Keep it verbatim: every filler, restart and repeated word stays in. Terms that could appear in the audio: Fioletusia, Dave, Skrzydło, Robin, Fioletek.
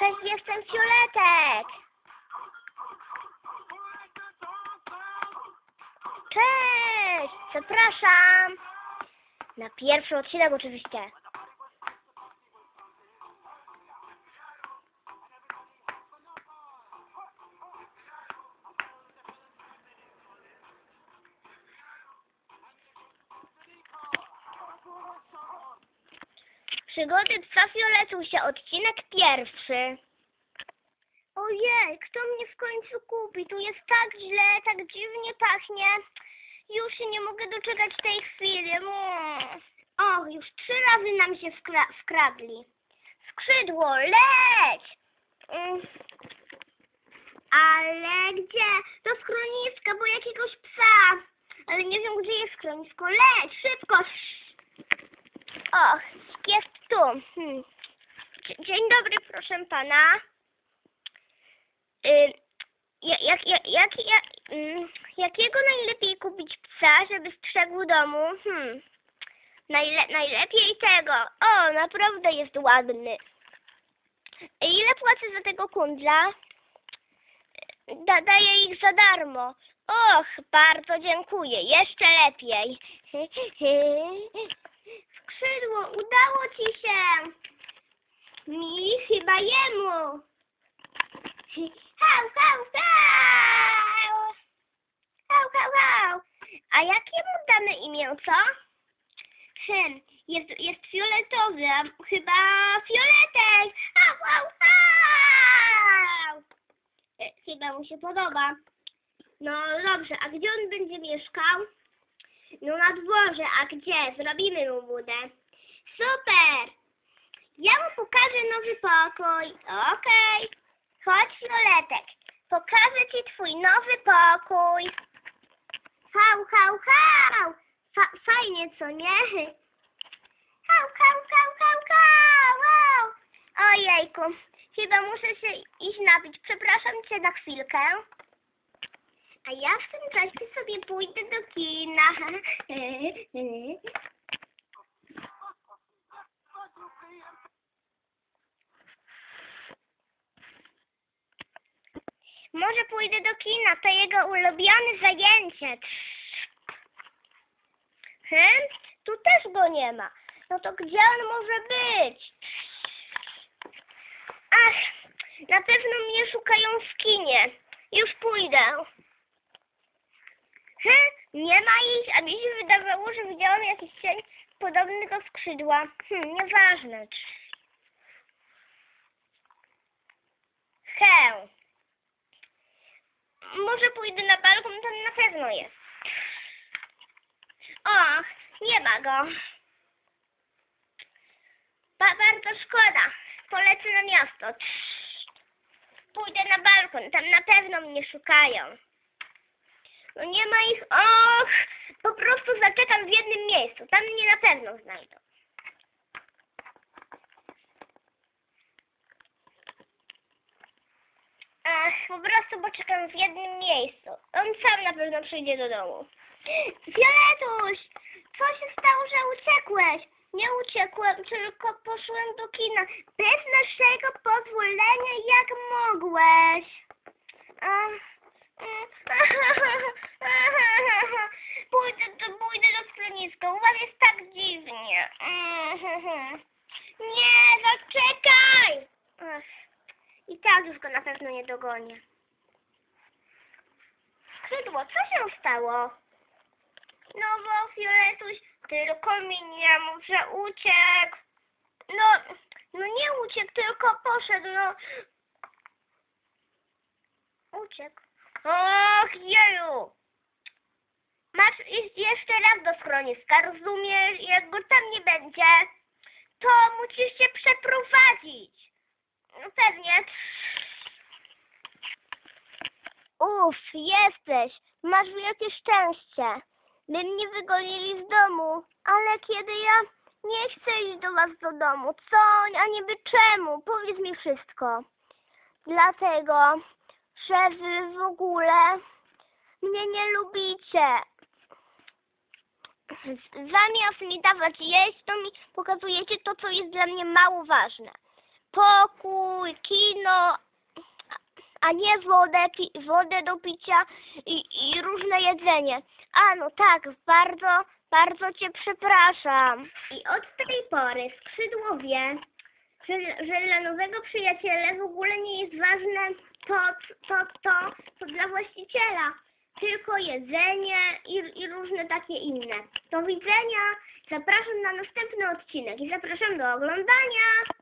Cześć, jestem Fioletek. Cześć, zapraszam na pierwszy odcinek oczywiście. Przygody psa Fioletusia, odcinek pierwszy. Ojej, kto mnie w końcu kupi? Tu jest tak źle, tak dziwnie pachnie. Już nie mogę doczekać tej chwili. Mm. Och, już trzy razy nam się skra- skradli. Skrzydło, leć! Mm. Ale gdzie? Do schroniska, bo jakiegoś psa. Ale nie wiem, gdzie jest schronisko. Leć, szybko! Och, jest tu. Hmm. Dzień dobry, proszę pana. Y, jak, jak, jak, jak, jak, jakiego najlepiej kupić psa, żeby strzegł domu? Hmm. Najle, najlepiej tego. O, naprawdę jest ładny. Ile płacę za tego kundla? Da, daję ich za darmo. Och, bardzo dziękuję. Jeszcze lepiej. Skrzydło, udało ci się. Mi, chyba jemu. Hał, hał, hał. Hał, hał, hał. A jakie mu damy imię, co? Hmm, jest, jest fioletowy, chyba Fioletek. Hał, hał, hał. Chyba mu się podoba. No dobrze, a gdzie on będzie mieszkał? No na dworze, a gdzie? Zrobimy mu budę. Super! Ja mu pokażę nowy pokój. Okej. Chodź, Fioletek. Pokażę ci twój nowy pokój. Hał, hał, hał! Fa- fajnie, co nie? Hał, hał, hał, hał, hał! Ojejku, chyba muszę się iść napić. Przepraszam cię na chwilkę. A ja w tym czasie sobie pójdę do kina. Może pójdę do kina, to jego ulubione zajęcie. Hmm? Tu też go nie ma. No to gdzie on może być? Ach, na pewno mnie szukają w kinie. Już pójdę. Hmm, nie ma ich, a mi się wydawało, że widziałam jakiś cień podobny do skrzydła. Hmm, nieważne. He. Może pójdę na balkon, tam na pewno jest. Och, nie ma go. Ba- bardzo szkoda. Polecę na miasto. Pójdę na balkon, tam na pewno mnie szukają. No nie ma ich, och, po prostu zaczekam w jednym miejscu, tam mnie na pewno znajdą. Ach, po prostu poczekam w jednym miejscu, on sam na pewno przyjdzie do domu. Fioletuś, co się stało, że uciekłeś? Nie uciekłem, tylko poszłem do kina, bez naszego pozwolenia jak mogłeś. Ach. Pójdę do, pójdę do schroniska. U was jest tak dziwnie. Nie, zaczekaj! I tak już go na pewno nie dogonię. Skrzydło, co się stało? No bo Fioletuś, tylko mi nie mów, że uciekł. No, no nie uciekł, tylko poszedł, no. Uciekł. Och, jeju! Masz iść jeszcze raz do schroniska, rozumiesz? Jak go tam nie będzie, to musisz się przeprowadzić. No pewnie. Uff, jesteś. Masz wielkie szczęście. By mnie wygonili z domu. Ale kiedy ja nie chcę iść do was do domu, co? A niby czemu? Powiedz mi wszystko. Dlatego... że wy w ogóle mnie nie lubicie. Zamiast mi dawać jeść, to mi pokazujecie to, co jest dla mnie mało ważne. Pokój. były kino, a nie wodę, wodę do picia i, i różne jedzenie. A no tak, bardzo, bardzo cię przepraszam. I od tej pory Skrzydło wie, że, że dla nowego przyjaciela w ogóle nie jest ważne to, to, to, to dla właściciela. Tylko jedzenie i, i różne takie inne. Do widzenia. Zapraszam na następny odcinek i zapraszam do oglądania.